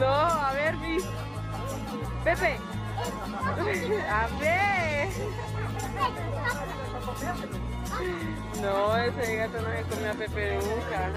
No, a ver, Vic. Pepe. A ver. No, ese gato no se come a Pepe nunca.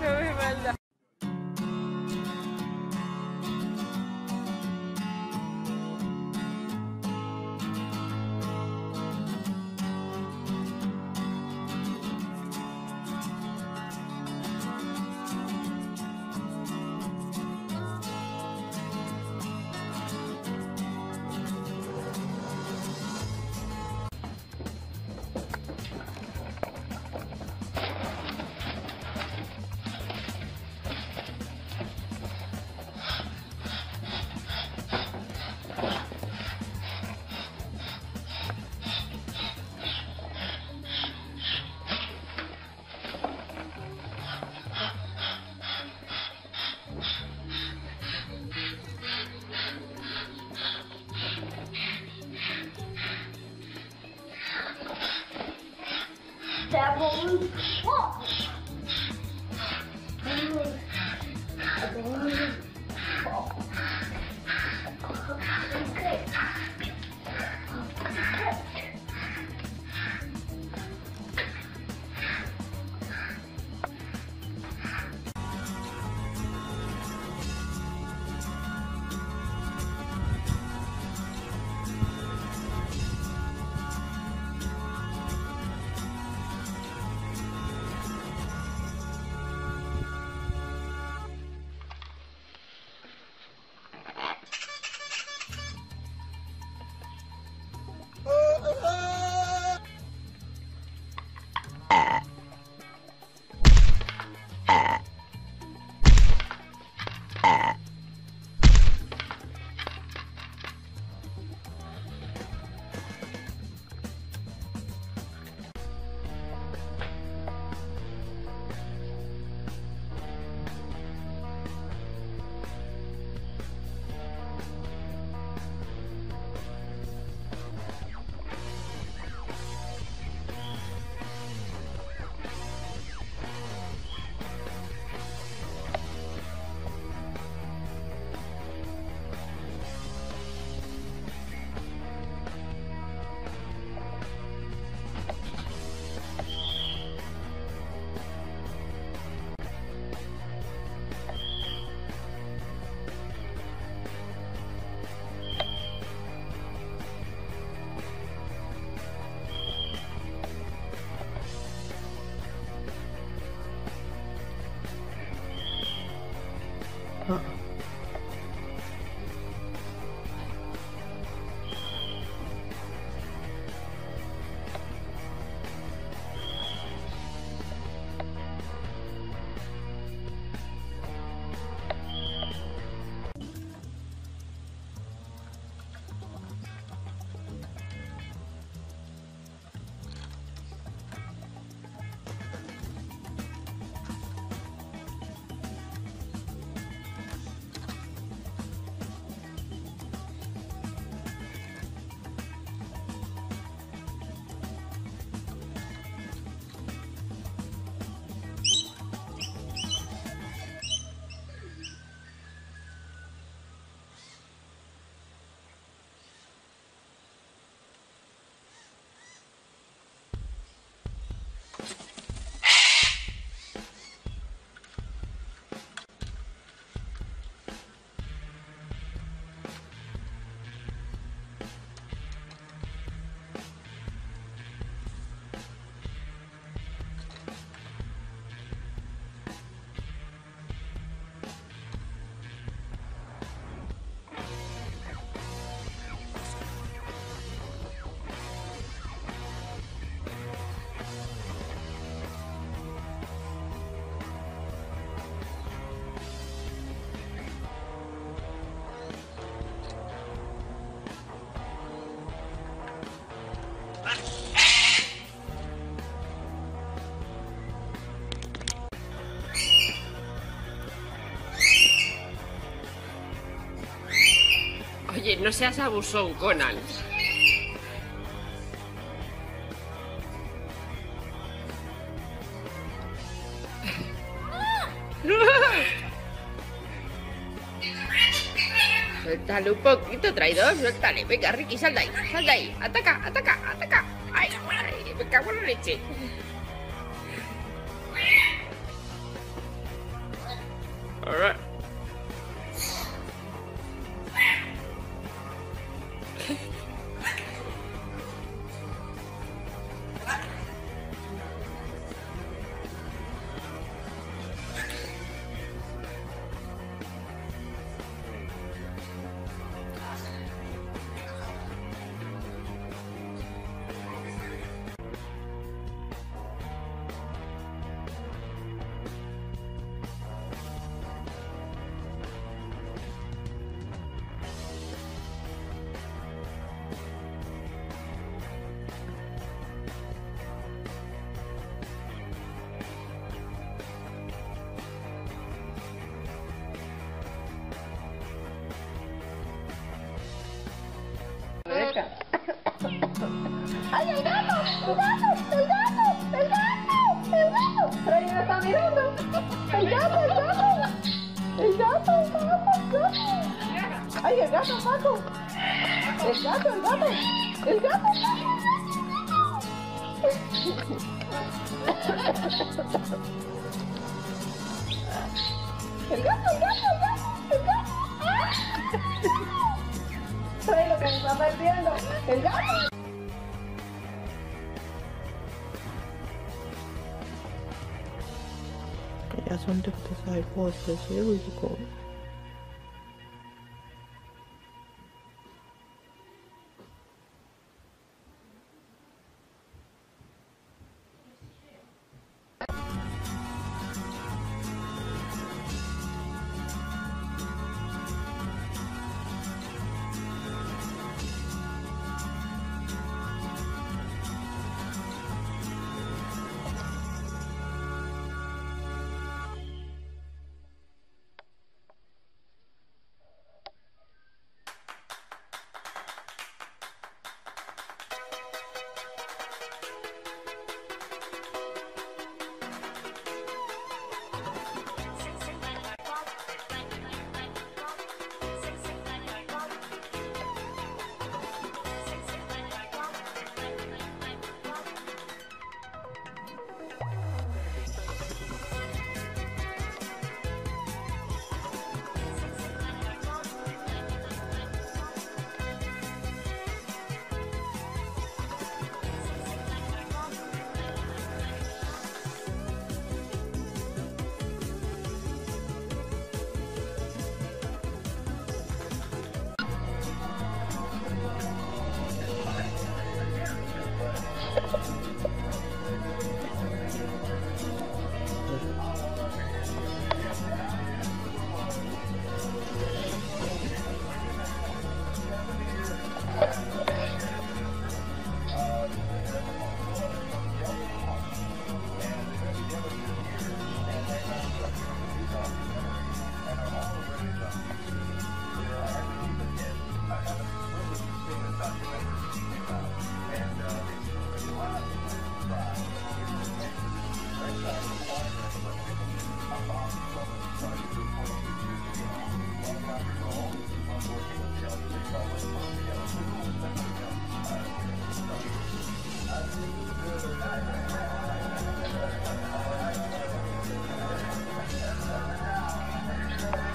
Eso es maldad. No seas abusón, Conan. Suéltale un poquito, traidor, suéltale. Venga, Ricky, sal de ahí, sal de ahí. Ataca, ataca, ataca. Ay, ay, me cago en la leche. All right. ¡Ay, el gato! ¡El gato! ¡El gato! ¡El gato! ¡El gato! ¡Freddy me está mirando! ¡El gato! ¡El gato! ¡El gato! ¡El gato! ¡El gato! ¡Ay, el gato, Paco! ¡El gato! ¡El gato! ¡El gato! ¡El gato! ¡El gato! ¡El gato! ¡El gato! ¡Freddy lo que me está perdiendo! ¡El gato! I just wanted to decide what this year we go.